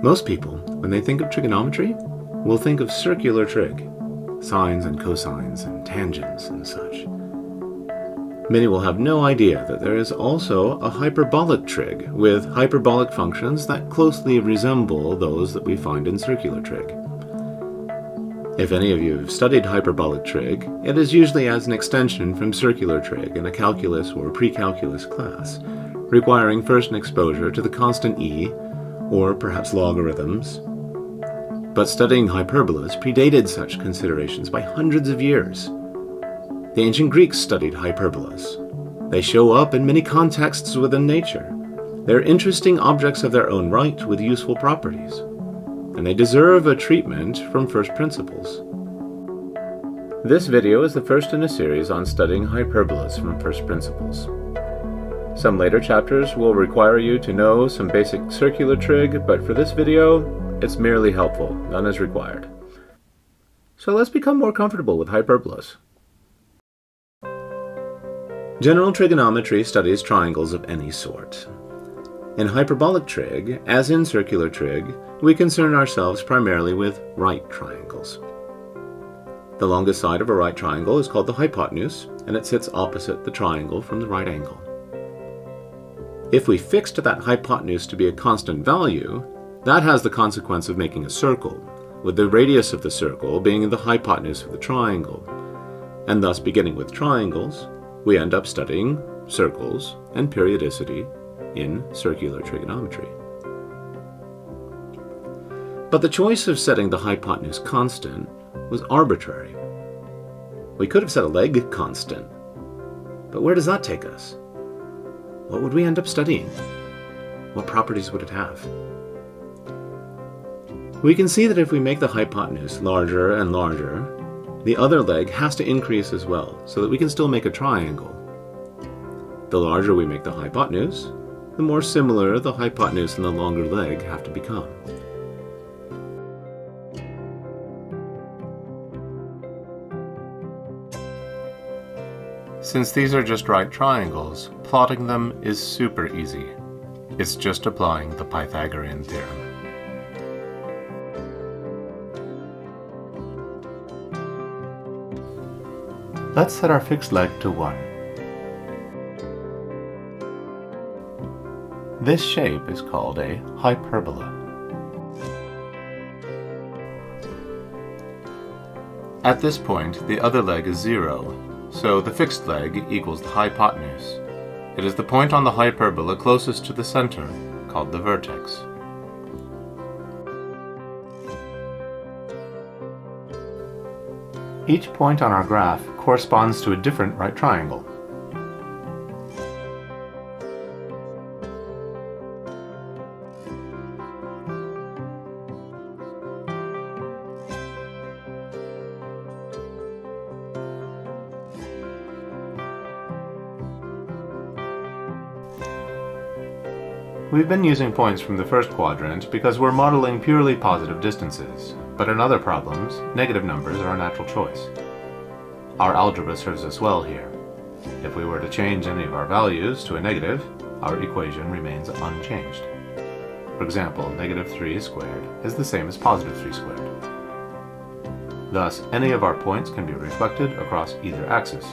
Most people, when they think of trigonometry, will think of circular trig, sines and cosines and tangents and such. Many will have no idea that there is also a hyperbolic trig with hyperbolic functions that closely resemble those that we find in circular trig. If any of you have studied hyperbolic trig, it is usually as an extension from circular trig in a calculus or pre-calculus class, requiring first an exposure to the constant e, or perhaps logarithms. But studying hyperbolas predated such considerations by hundreds of years. The ancient Greeks studied hyperbolas. They show up in many contexts within nature. They're interesting objects of their own right with useful properties, and they deserve a treatment from first principles. This video is the first in a series on studying hyperbolas from first principles. Some later chapters will require you to know some basic circular trig, but for this video, it's merely helpful, none is required. So let's become more comfortable with hyperbolas. General trigonometry studies triangles of any sort. In hyperbolic trig, as in circular trig, we concern ourselves primarily with right triangles. The longest side of a right triangle is called the hypotenuse, and it sits opposite the triangle from the right angle. If we fixed that hypotenuse to be a constant value, that has the consequence of making a circle, with the radius of the circle being the hypotenuse of the triangle. And thus, beginning with triangles, we end up studying circles and periodicity in circular trigonometry. But the choice of setting the hypotenuse constant was arbitrary. We could have set a leg constant, but where does that take us? What would we end up studying? What properties would it have? We can see that if we make the hypotenuse larger and larger, the other leg has to increase as well, so that we can still make a triangle. The larger we make the hypotenuse, the more similar the hypotenuse and the longer leg have to become. Since these are just right triangles, plotting them is super easy. It's just applying the Pythagorean theorem. Let's set our fixed leg to 1. This shape is called a hyperbola. At this point, the other leg is 0. So the fixed leg equals the hypotenuse. It is the point on the hyperbola closest to the center, called the vertex. Each point on our graph corresponds to a different right triangle. We've been using points from the first quadrant because we're modeling purely positive distances, but in other problems, negative numbers are a natural choice. Our algebra serves us well here. If we were to change any of our values to a negative, our equation remains unchanged. For example, -3 squared is the same as +3 squared. Thus, any of our points can be reflected across either axis.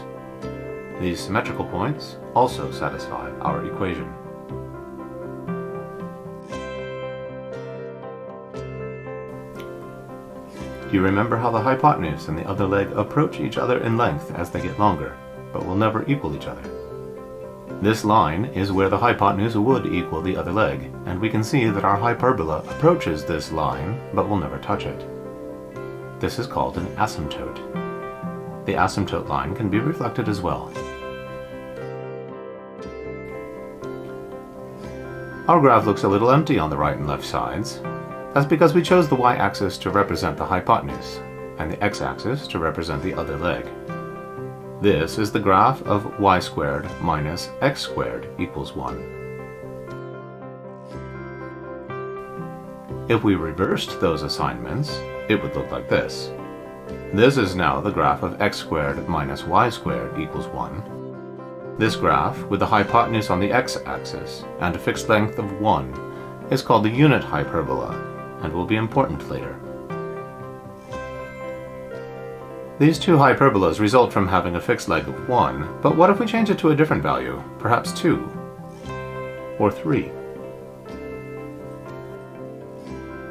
These symmetrical points also satisfy our equation. You remember how the hypotenuse and the other leg approach each other in length as they get longer, but will never equal each other. This line is where the hypotenuse would equal the other leg, and we can see that our hyperbola approaches this line, but will never touch it. This is called an asymptote. The asymptote line can be reflected as well. Our graph looks a little empty on the right and left sides. That's because we chose the y-axis to represent the hypotenuse, and the x-axis to represent the other leg. This is the graph of y² - x² = 1. If we reversed those assignments, it would look like this. This is now the graph of x² - y² = 1. This graph, with the hypotenuse on the x-axis and a fixed length of 1, is called the unit hyperbola, and will be important later. These two hyperbolas result from having a fixed leg of 1, but what if we change it to a different value, perhaps 2, or 3?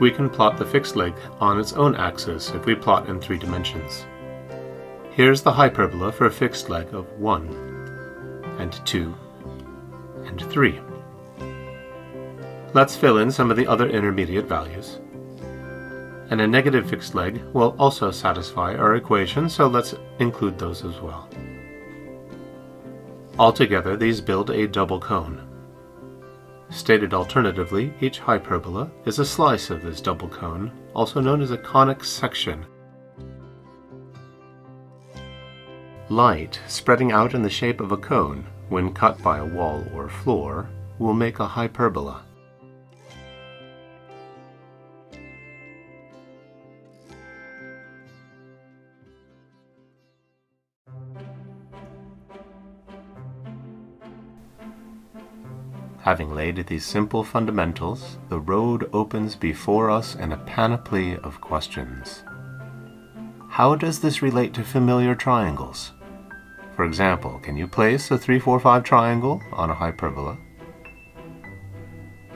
We can plot the fixed leg on its own axis if we plot in 3 dimensions. Here's the hyperbola for a fixed leg of 1, and 2, and 3. Let's fill in some of the other intermediate values. And a negative fixed leg will also satisfy our equation, so let's include those as well. Altogether, these build a double cone. Stated alternatively, each hyperbola is a slice of this double cone, also known as a conic section. Light spreading out in the shape of a cone, when cut by a wall or floor, will make a hyperbola. Having laid these simple fundamentals, the road opens before us in a panoply of questions. How does this relate to familiar triangles? For example, can you place a 3-4-5 triangle on a hyperbola?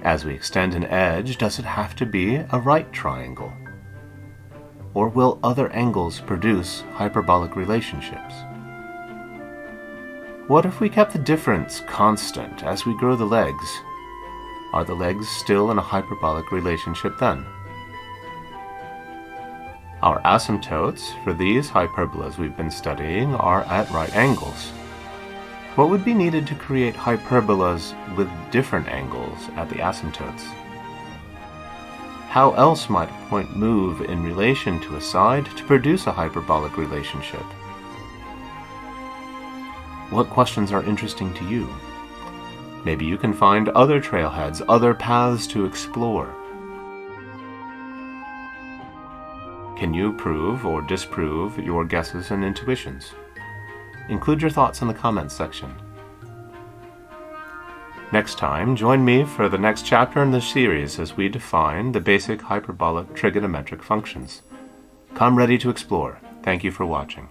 As we extend an edge, does it have to be a right triangle? Or will other angles produce hyperbolic relationships? What if we kept the difference constant as we grow the legs? Are the legs still in a hyperbolic relationship then? Our asymptotes for these hyperbolas we've been studying are at right angles. What would be needed to create hyperbolas with different angles at the asymptotes? How else might a point move in relation to a side to produce a hyperbolic relationship? What questions are interesting to you? Maybe you can find other trailheads, other paths to explore. Can you prove or disprove your guesses and intuitions? Include your thoughts in the comments section. Next time, join me for the next chapter in this series as we define the basic hyperbolic trigonometric functions. Come ready to explore. Thank you for watching.